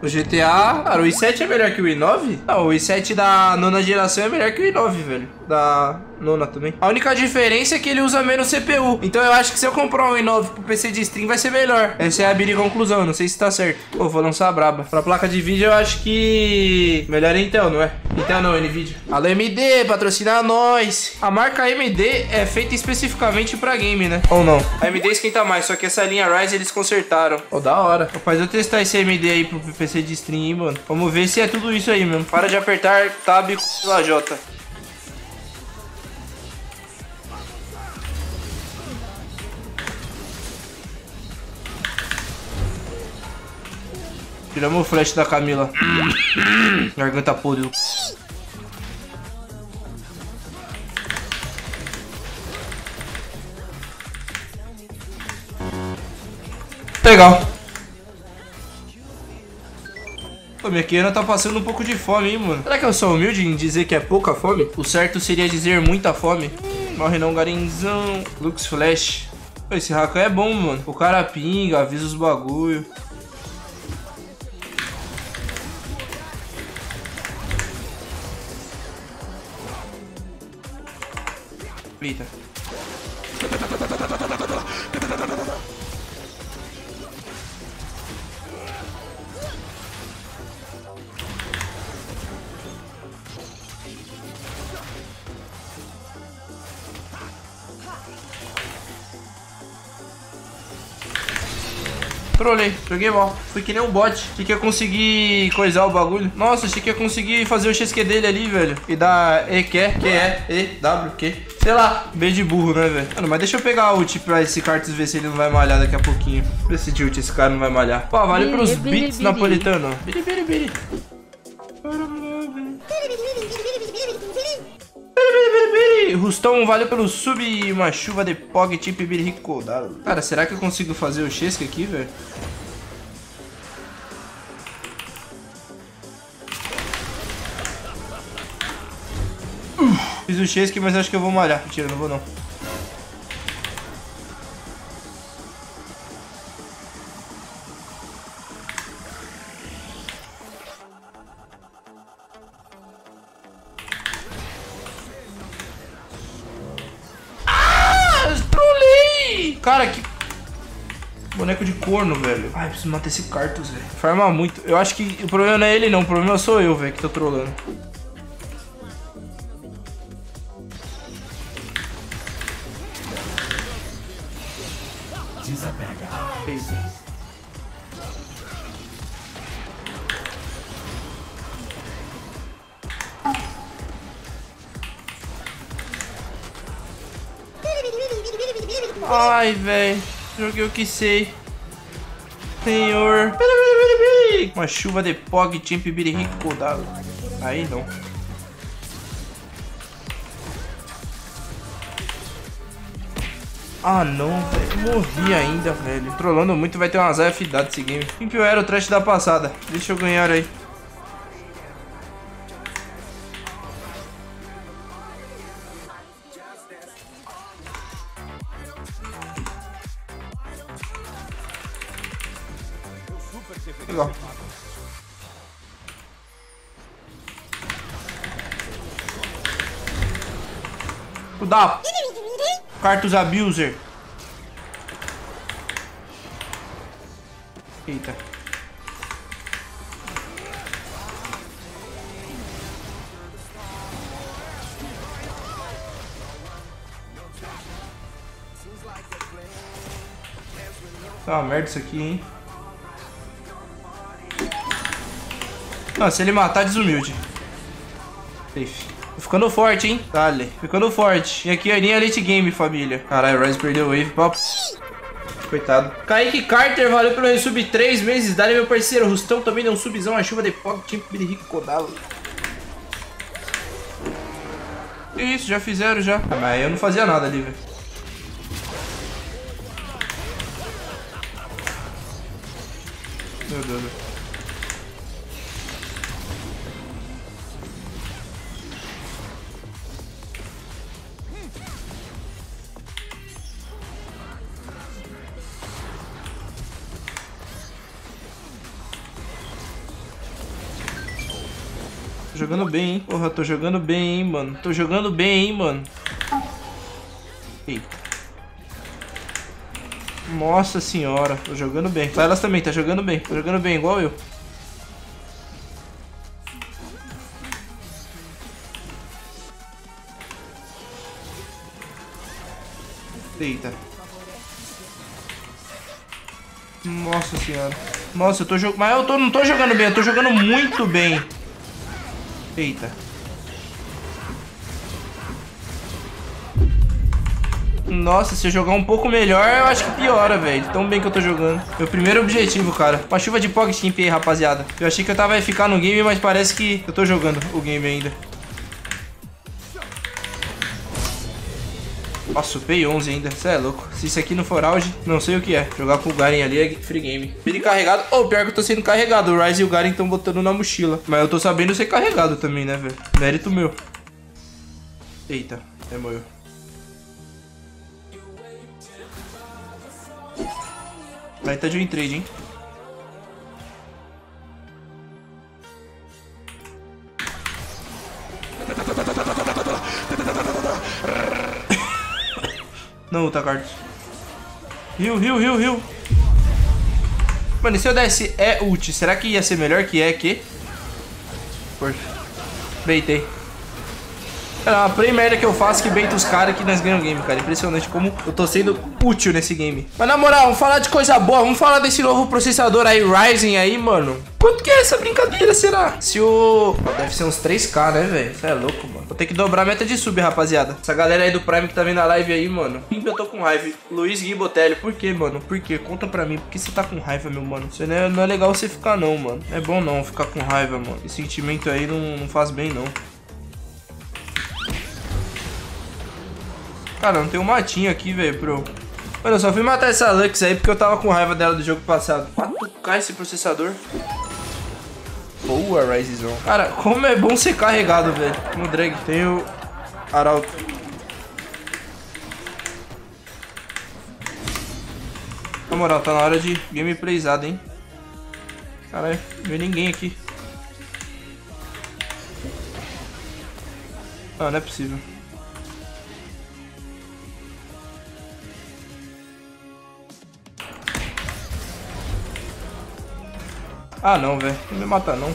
O GTA, cara, o i7 é melhor que o i9? Não, o i7 da nona geração é melhor que o i9, velho. Da nona também. A única diferença é que ele usa menos CPU. Então eu acho que se eu comprar um i9 pro PC de stream vai ser melhor. Essa é a minha conclusão, não sei se tá certo. Pô, vou lançar a braba. Pra placa de vídeo eu acho que... melhor é Intel, não é? Intel não, NVIDIA. Alô, AMD, patrocina nós. A marca AMD é feita especificamente pra game, né? Ou não? A AMD esquenta mais, só que essa linha Ryze eles consertaram. Ó, da hora. Rapaz, eu testar esse AMD aí pro PC de stream, mano. Vamos ver se é tudo isso aí mesmo. Para de apertar Tab e J. Tiramos o flash da Camila. Garganta podre. Legal. Pô, minha querida tá passando um pouco de fome, hein, mano. Será que eu sou humilde em dizer que é pouca fome? O certo seria dizer muita fome. Morre não, Garenzão. Lux Flash. Pô, esse Rakan é bom, mano. O cara pinga, avisa os bagulho. Eita. Trolei, joguei mal. Fui que nem um bot. Achei que ia conseguir coisar o bagulho. Nossa, achei que ia conseguir fazer o XQ dele ali, velho. E dar EQ, sei lá, bem de burro, né, velho? Mano, mas deixa eu pegar ult pra esse Cartus ver se ele não vai malhar daqui a pouquinho. Ver se de ult esse cara não vai malhar. Pô, vale pros beats napolitano. Biri. Rustão, valeu pelo sub e uma chuva de pog tipo biricodado. Cara, será que eu consigo fazer o Chesca aqui, velho? Fiz o Chesca, mas acho que eu vou malhar. Mentira, não vou não. Cara, que boneco de corno, velho. Ai, preciso matar esse Cartus, velho. Farma muito. Eu acho que o problema não é ele, não. O problema sou eu, velho, que tô trolando. Desapega. Eita. Ai, velho, joguei o que sei. Senhor. Uma chuva de pog, timp, biririco, codado. Aí não. Ah, não, velho. Morri ainda, velho. Trolando muito, vai ter uma azar fidada esse game. Quem pior era o trash da passada. Deixa eu ganhar aí. Legal. Cuidado. Cartus abuser. Eita. Tá uma merda isso aqui, hein? Não, se ele matar, desumilde. Safe. Tô ficando forte, hein? Dale. Ficando forte. E aqui a linha late game, família. Caralho, o Ryze perdeu o wave. Pop. Coitado. Kaique Carter, valeu pelo resub 3 meses. Dale, meu parceiro. Rustão também deu um subzão. A chuva de pop. Tipo de Rico Codalo. Que isso, já fizeram já. Ah, mas eu não fazia nada ali, velho. Meu Deus, velho. Tô jogando bem, hein? Porra, tô jogando bem, hein, mano. Tô jogando bem, hein, mano. Eita. Nossa senhora, tô jogando bem. Lá elas também, tá jogando bem. Tô jogando bem, igual eu. Eita. Nossa senhora. Nossa, eu tô jogando... Mas eu tô... não tô jogando bem, eu tô jogando muito bem. Eita. Nossa, se eu jogar um pouco melhor, eu acho que piora, velho. Tão bem que eu tô jogando. Meu primeiro objetivo, cara. Uma chuva de pocket camp aí, rapaziada. Eu achei que eu tava ia ficar no game, mas parece que eu tô jogando o game ainda. Nossa, o Pay 11 ainda, cê é louco. Se isso aqui não for auge, não sei o que é. Jogar com o Garen ali é free game. Ele carregado, ou pior que eu tô sendo carregado. O Ryze e o Garen estão botando na mochila. Mas eu tô sabendo ser carregado também, né, velho. Mérito meu. Eita, até morreu. Aí tá de win trade, hein. Não, tá card. Rio. Mano, e se eu desse E ult, será que ia ser melhor que E que? Por... Baitei. Cara, é uma play merda que eu faço que baita os caras que nós ganhamos o game, cara. Impressionante como eu tô sendo útil nesse game. Mas na moral, vamos falar de coisa boa. Vamos falar desse novo processador aí, Ryzen aí, mano. Quanto que é essa brincadeira, será? Se o... Deve ser uns 3K, né, velho? Isso é louco, mano. Vou ter que dobrar a meta de sub, rapaziada. Essa galera aí do Prime que tá vendo a live aí, mano. Pimp, eu tô com raiva. Luiz Gui Botelho. Por quê, mano? Por quê? Conta pra mim. Por que você tá com raiva, meu mano? Isso não é legal você ficar, não, mano. Não é bom não ficar com raiva, mano. Esse sentimento aí não faz bem, não. Cara, não tem um matinho aqui, velho, pro... Mano, eu só fui matar essa Lux aí porque eu tava com raiva dela do jogo passado. 4K esse processador. Boa, Ryzezão. Cara, como é bom ser carregado, velho. No drag tem o Arauto. Na moral, tá na hora de gameplayzada, hein. Caralho, não veio ninguém aqui. Não é possível. Ah, não, velho. Não me mata, não.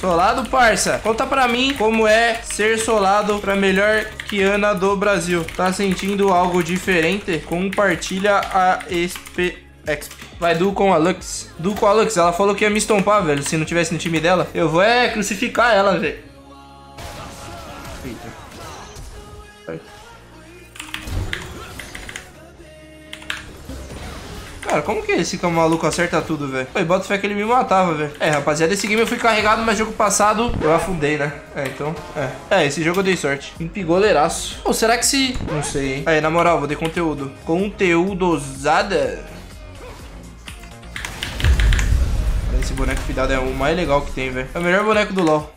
Solado, parça. Conta pra mim como é ser solado pra melhor que Ana do Brasil. Tá sentindo algo diferente? Compartilha a exp. Vai, Du com a Lux. Du com a Lux. Ela falou que ia me estompar, velho. Se não tivesse no time dela. Eu vou é crucificar ela, velho. Eita. Vai. Cara, como que esse maluco acerta tudo, velho? Pô, bota fé que ele me matava, velho. É, rapaziada, esse game eu fui carregado, mas jogo passado eu afundei, né? É, então... É, esse jogo eu dei sorte. Empigoleiraço. Ou será que se... Não sei, hein? Aí, na moral, vou ter conteúdo. Conteúdo ousada. Esse boneco fidado é o mais legal que tem, velho. É o melhor boneco do LoL.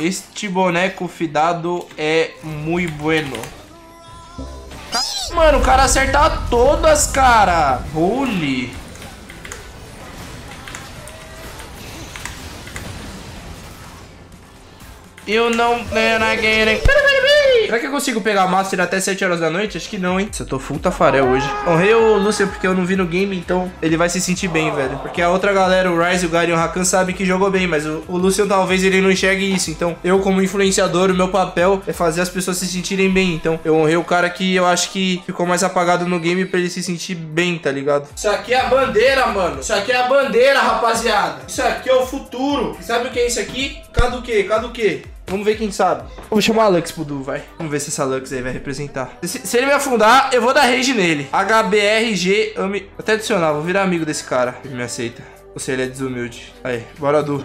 Este boneco fidado é muito bueno. Mano, o cara acerta todas, cara. Holy. Eu não... Será que eu consigo pegar Master até 7 horas da noite? Acho que não, hein? Se eu tô full Tafarel hoje. Honrei o Lucian porque eu não vi no game, então ele vai se sentir bem, velho. Porque a outra galera, o Ryze, o Garen e o Rakan sabem que jogou bem, mas o Lucian talvez ele não enxergue isso. Então, eu como influenciador, o meu papel é fazer as pessoas se sentirem bem. Então, eu honrei o cara que eu acho que ficou mais apagado no game pra ele se sentir bem, tá ligado? Isso aqui é a bandeira, mano. Isso aqui é a bandeira, rapaziada. Isso aqui é o futuro. Sabe o que é isso aqui? Cadu o quê? Cadu o quê? Vamos ver quem sabe. Eu vou chamar a Lux pro Du, vai. Vamos ver se essa Lux aí vai representar. Se ele me afundar, eu vou dar rage nele. HBRG, ame... Até adicionar, vou virar amigo desse cara. Ele me aceita. Ou seja, ele é desumilde. Aí, bora, Du.